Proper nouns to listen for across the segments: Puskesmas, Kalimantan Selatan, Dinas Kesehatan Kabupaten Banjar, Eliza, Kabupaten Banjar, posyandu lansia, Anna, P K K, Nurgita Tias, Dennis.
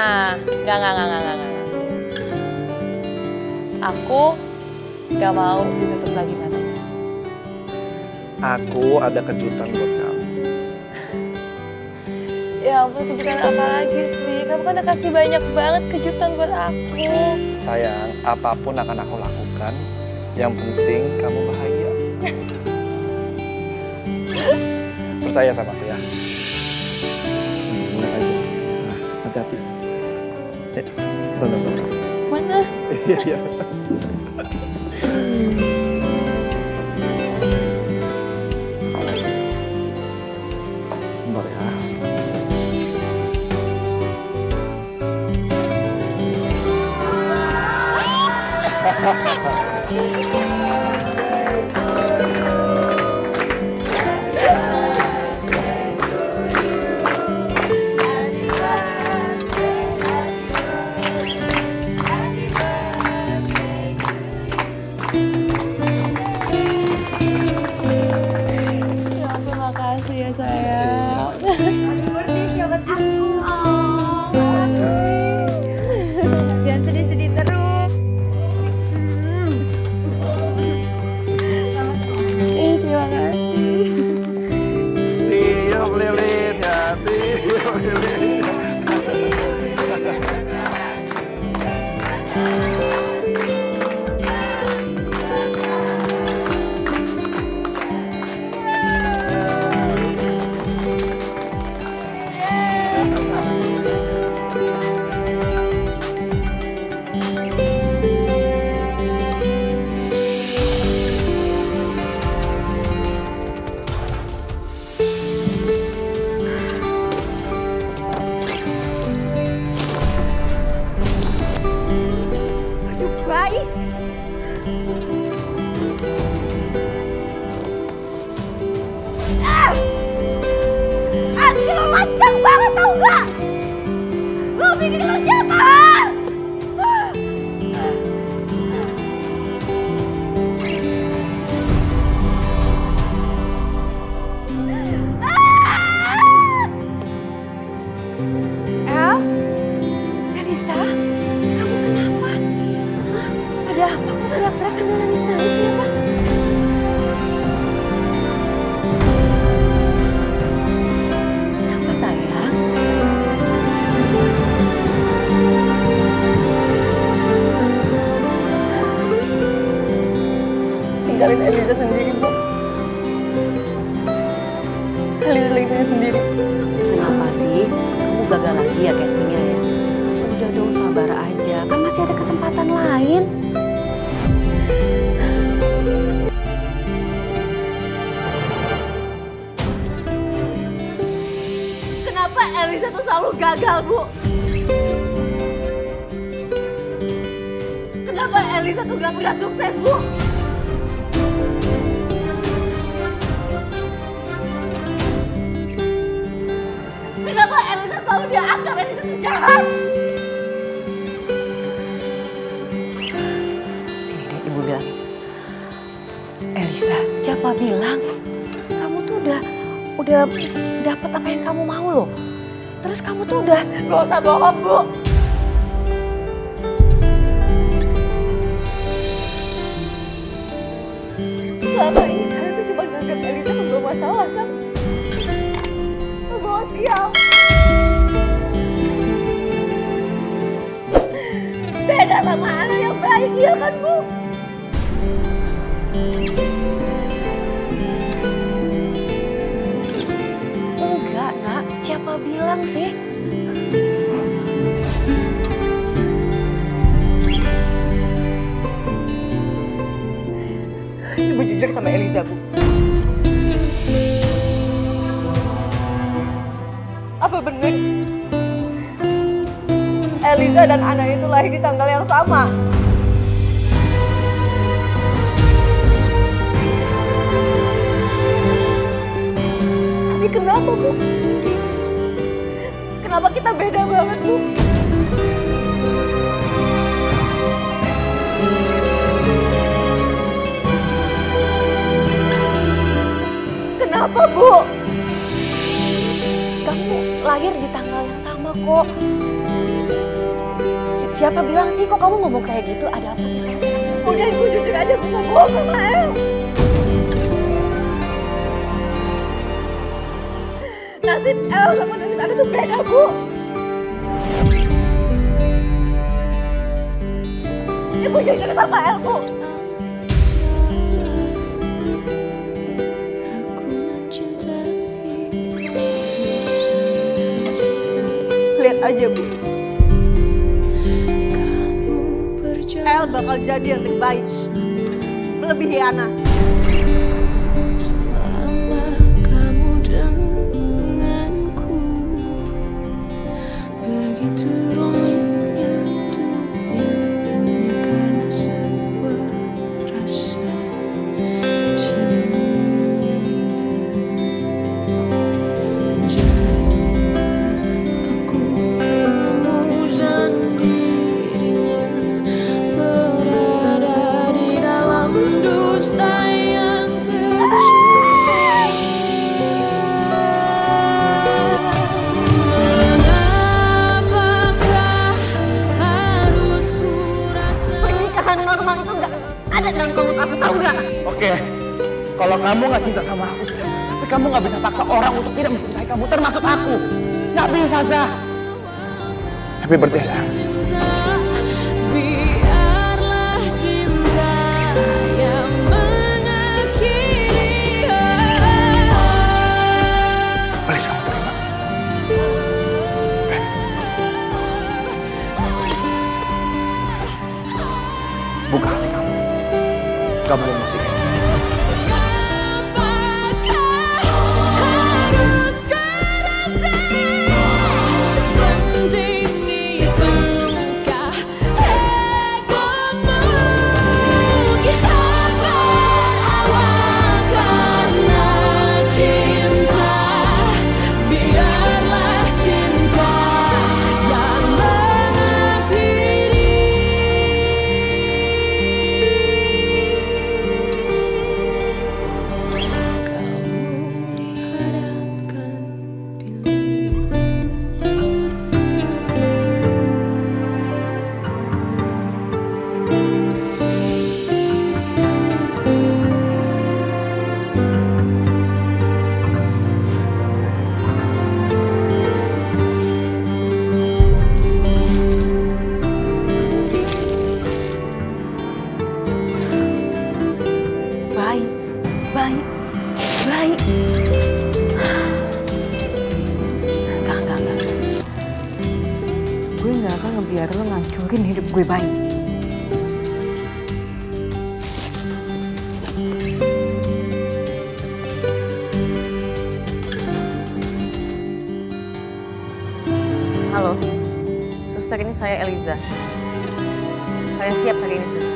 Enggak. Aku gak mau ditutup lagi matanya. Aku ada kejutan buat kamu. Ya ampun, kejutan apa lagi sih? Kamu kan udah kasih banyak banget kejutan buat aku. Sayang, apapun akan aku lakukan. Yang penting kamu bahagia. Percaya sama aku ya. Boleh aja. Hati-hati. Tunggu. Mana? Iya. Sebentar ya. Eliza sendiri, Bu. Eliza lagi sendiri. Kenapa sih? Kamu gagal lagi ya castingnya ya? Udah dong, sabar aja. Kan masih ada kesempatan lain. Kenapa Eliza tuh selalu gagal, Bu? Kenapa Eliza tuh gak pernah sukses, Bu? Kalau dia anggap Eliza itu jahat. Sini deh, Ibu bilang. Eliza, siapa bilang? Kamu tuh udah dapat apa yang kamu mau loh. Terus kamu tuh udah... Gak usah bohong, Bu. Selama ini kalian tuh cuma nganggap Eliza membawa masalah kan? Membawa sial. Beda sama Anna yang baik, iya kan, Bu? Enggak, Nak. Siapa bilang sih? Ibu jujur sama Eliza, Bu. Apa bener? Eliza dan Anna itu lahir di tanggal yang sama. Tapi kenapa, Bu? Kenapa kita beda banget, Bu? Kenapa, Bu? Kamu lahir di tanggal yang sama. Anna kok. Siapa bilang sih kok kamu ngomong kayak gitu? Ada apa sih? Udah, ibu jujur aja, aku gak bohong sama El. Nasib El sama nasib Anna tuh beda, Bu. Ibu jujur sama El, Bu. Lihat aja, Bu. El bakal jadi yang lebih baik, melebihi Anna. Selama kamu denganku, begitu rumitnya dunia hanya karena sebuah rasa cinta. Jadilah aku kamu dan kalau kamu nggak cinta sama aku, tapi kamu nggak bisa paksa orang untuk tidak mencintai kamu, termasuk aku. Nggak bisa, Zah. Tapi berarti, Zah. Please, kamu terima. Buka hati kamu. Kamu emosi kayak gini. Biar lo ngancurin hidup gue baik. Halo, suster, ini saya Eliza. Saya siap hari ini, Sus.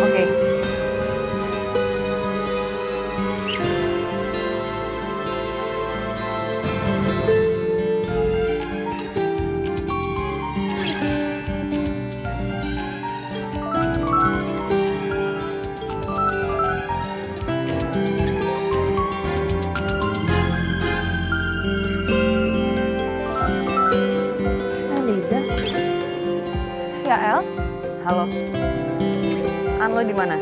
Oke. Halo, An, lo di mana?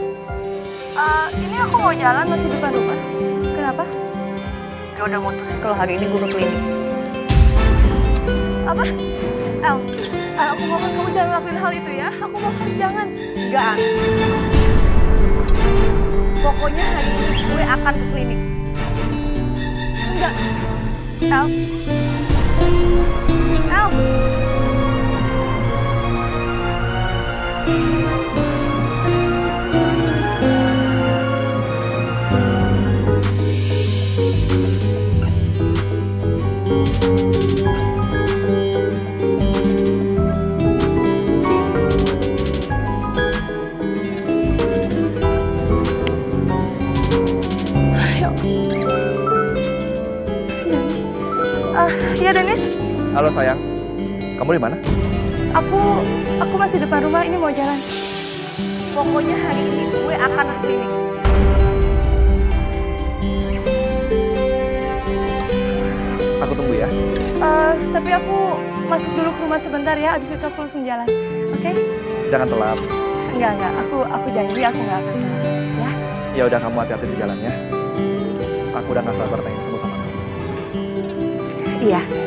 Ini aku mau jalan, masih di depan rumah. Kenapa? Gue udah mutusin kalau hari ini gue ke klinik. Apa? El, aku mohon kamu jangan ngelakuin hal itu ya. Aku mohon jangan. Enggak, An. Pokoknya hari ini gue akan ke klinik. Enggak. El. Ya, Dennis. Halo sayang, kamu di mana? Aku masih depan rumah, ini mau jalan. Pokoknya hari ini gue akan ke klinik. Aku aku tunggu ya. Tapi aku masuk dulu ke rumah sebentar ya, abis itu aku langsung jalan. Oke? Okay? Jangan telat. Enggak. Aku janji aku nggak akan telat. Ya? Ya udah, kamu hati-hati di jalannya. Aku udah nggak sabar pengen ketemu sama kamu. Iya.